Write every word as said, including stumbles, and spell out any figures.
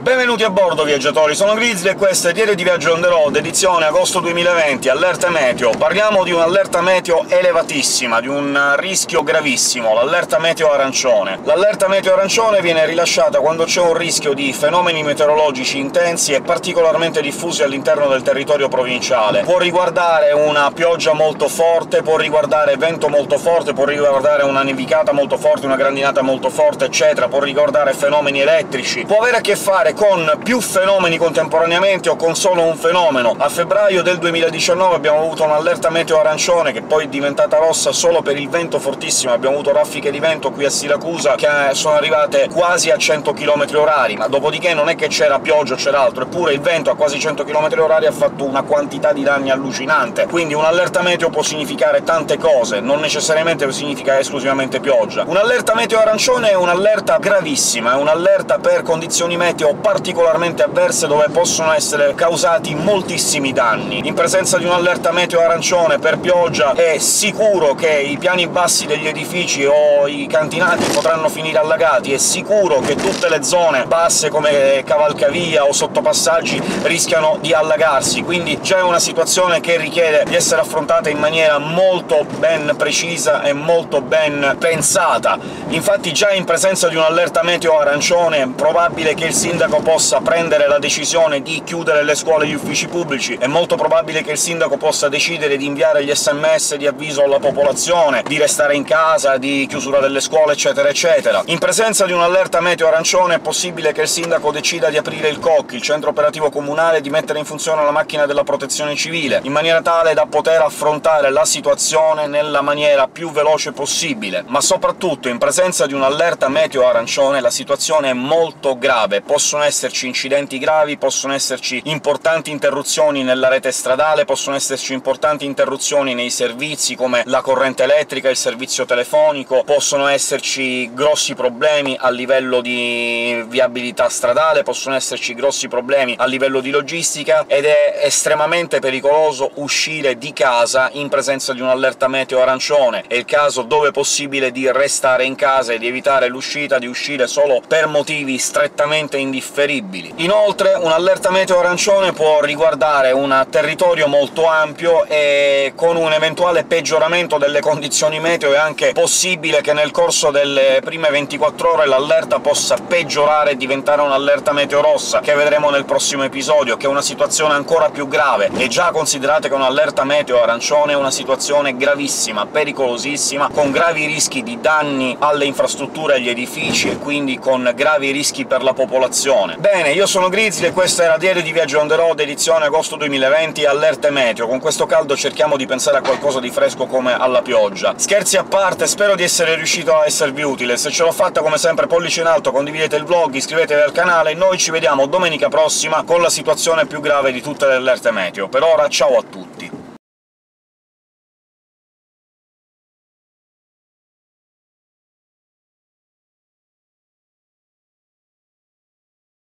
Benvenuti a bordo, viaggiatori! Sono Grizzly e questo è Diario di Viaggio on the road, edizione agosto duemilaventi, allerta meteo. Parliamo di un'allerta meteo elevatissima, di un rischio gravissimo, l'allerta meteo arancione. L'allerta meteo arancione viene rilasciata quando c'è un rischio di fenomeni meteorologici intensi e particolarmente diffusi all'interno del territorio provinciale. Può riguardare una pioggia molto forte, può riguardare vento molto forte, può riguardare una nevicata molto forte, una grandinata molto forte, eccetera, può riguardare fenomeni elettrici, può avere a che fare con più fenomeni contemporaneamente o con solo un fenomeno. A febbraio del duemiladiciannove abbiamo avuto un'allerta meteo arancione, che poi è diventata rossa solo per il vento fortissimo. Abbiamo avuto raffiche di vento qui a Siracusa che sono arrivate quasi a cento chilometri orari, ma dopodiché non è che c'era pioggia o c'era altro, eppure il vento a quasi cento chilometri orari ha fatto una quantità di danni allucinante. Quindi un'allerta meteo può significare tante cose, non necessariamente significa esclusivamente pioggia. Un'allerta meteo arancione è un'allerta gravissima, è un'allerta per condizioni meteo particolarmente avverse, dove possono essere causati moltissimi danni. In presenza di un'allerta meteo arancione per pioggia è sicuro che i piani bassi degli edifici o i cantinati potranno finire allagati, è sicuro che tutte le zone basse come cavalcavia o sottopassaggi rischiano di allagarsi, quindi già è una situazione che richiede di essere affrontata in maniera molto ben precisa e molto ben pensata. Infatti già in presenza di un'allerta meteo arancione è probabile che il sindaco possa prendere la decisione di chiudere le scuole e gli uffici pubblici, è molto probabile che il sindaco possa decidere di inviare gli sms di avviso alla popolazione, di restare in casa, di chiusura delle scuole, eccetera eccetera. In presenza di un'allerta meteo arancione è possibile che il sindaco decida di aprire il C O C, il centro operativo comunale, di mettere in funzione la macchina della protezione civile, in maniera tale da poter affrontare la situazione nella maniera più veloce possibile. Ma soprattutto, in presenza di un'allerta meteo arancione, la situazione è molto grave, possono Possono esserci incidenti gravi, possono esserci importanti interruzioni nella rete stradale, possono esserci importanti interruzioni nei servizi come la corrente elettrica, il servizio telefonico, possono esserci grossi problemi a livello di viabilità stradale, possono esserci grossi problemi a livello di logistica, ed è estremamente pericoloso uscire di casa in presenza di un'allerta meteo arancione. È il caso, dove possibile, di restare in casa e di evitare l'uscita, di uscire solo per motivi strettamente indifferenti. Inoltre un'allerta meteo arancione può riguardare un territorio molto ampio e, con un eventuale peggioramento delle condizioni meteo, è anche possibile che nel corso delle prime ventiquattro ore l'allerta possa peggiorare e diventare un'allerta meteo rossa, che vedremo nel prossimo episodio, che è una situazione ancora più grave. E già considerate che un'allerta meteo arancione è una situazione gravissima, pericolosissima, con gravi rischi di danni alle infrastrutture e agli edifici, e quindi con gravi rischi per la popolazione. Bene, io sono Grizzly e questo era Diario di Viaggio on the road, edizione agosto duemilaventi, allerte meteo. Con questo caldo cerchiamo di pensare a qualcosa di fresco, come alla pioggia. Scherzi a parte, spero di essere riuscito a esservi utile. Se ce l'ho fatta, come sempre, pollice in alto, condividete il vlog, iscrivetevi al canale, noi ci vediamo domenica prossima con la situazione più grave di tutte le allerte meteo. Per ora, ciao a tutti!